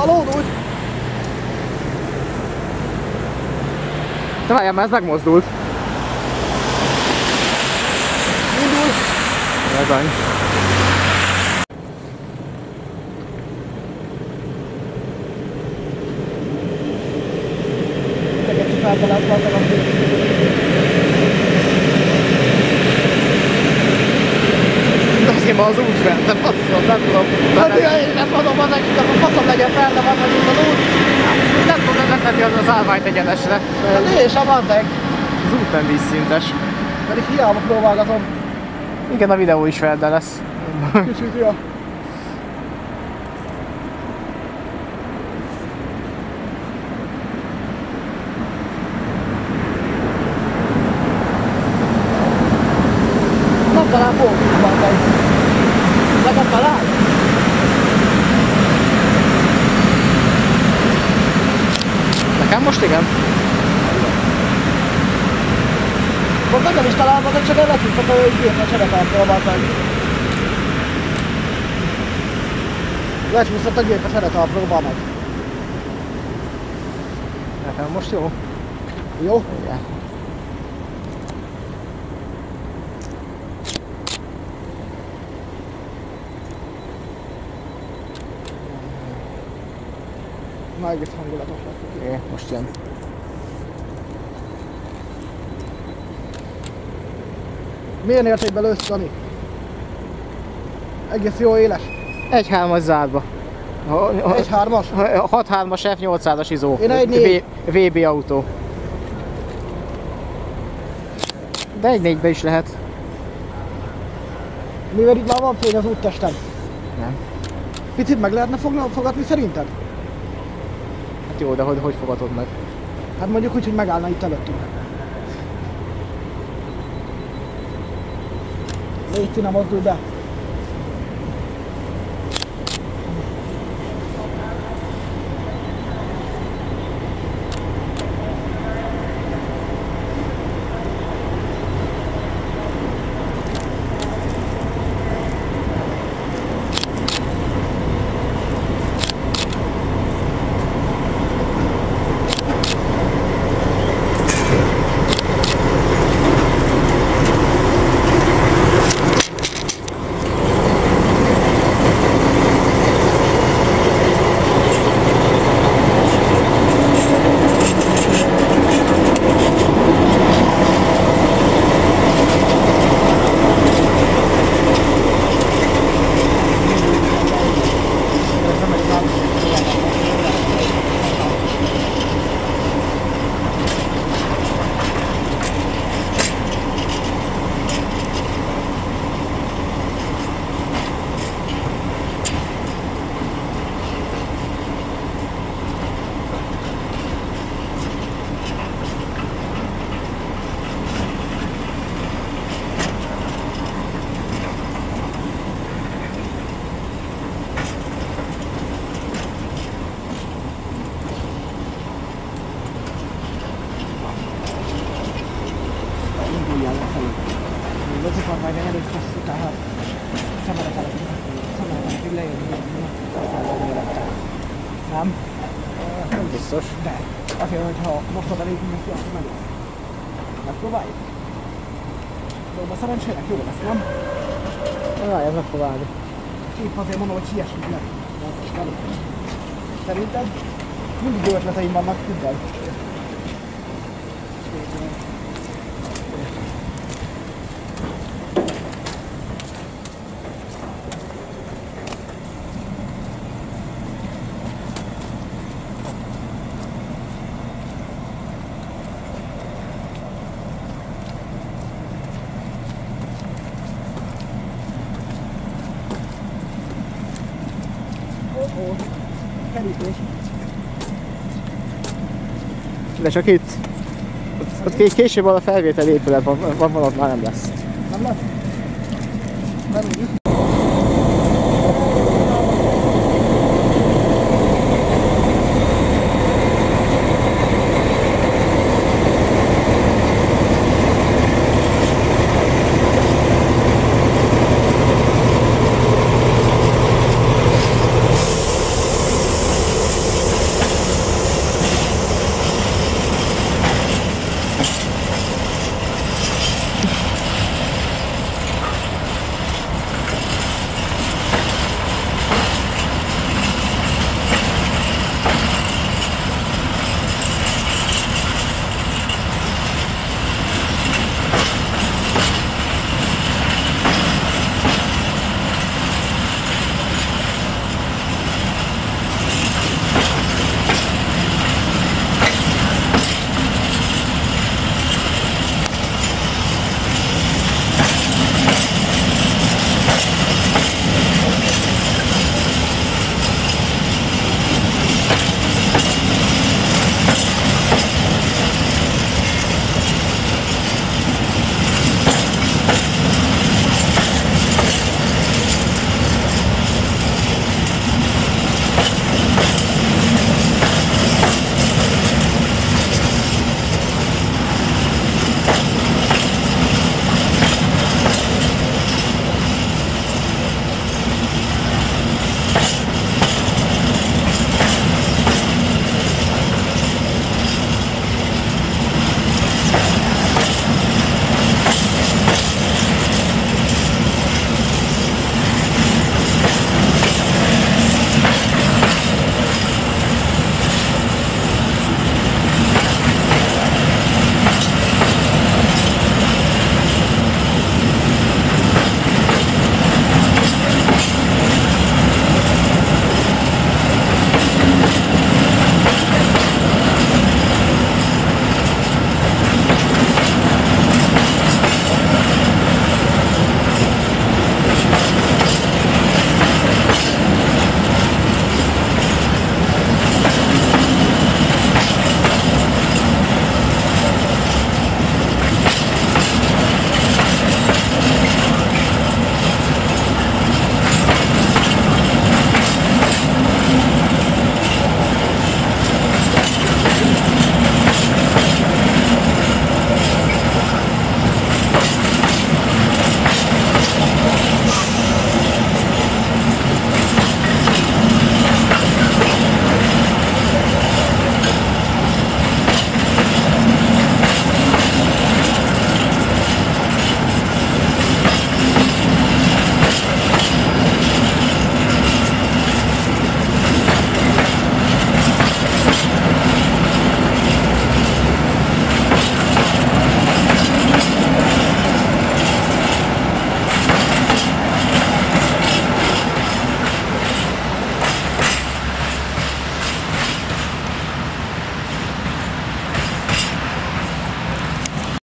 Halódult! De várjál, már ez megmozdult. Indult! Jaj, az útra, de faszom, nem tudom. Hát igen, én nem adom a nekik, akkor faszom legyen fel, de van nekik az út. Nem tudom, nem leti az állványt egyenesre. Hát én sem van meg. Az út nem vízszintes. Pedig hiába próbálgatom. Igen, a videó is felde lesz. Kicsit, ja. Most igen. Most nekem is találva, de csak elvetünk, hogy bírni a cserepártól váltani. Lecsúszott a gép a szeretártól, vannak. Nekem most jó? Jó? Igen. Már egész hangulatos lesz. É, most jön. Milyen értékben lősz, Dani? Egész jó éles. 1-3-as zárba. 1-3-as? 6-3-as F800-as izó. Én 1-4. VB autó. De 1-4-be is lehet. Mivel itt már van fény az úttesten? Nem. Picit meg lehetne fogadni szerinted? Jó, de hogy fogadod meg? Hát mondjuk úgy, hogy megállna itt előttünk. Légy színe, mozdulj be! Nem? Nem biztos. De. Azért, hogyha most oda lépünk neki, akkor megél. Megpróbáljuk? Dolba szerencsének jó lesz, nem? Rájön megpróbálni. Épp azért mondom, hogy siessünk le. Szerinted? Mindig jó ötleteim vannak, minden. De csak itt. Ott később a felvételi épület van, ott már nem lesz. Nem lesz? Nem tudjuk.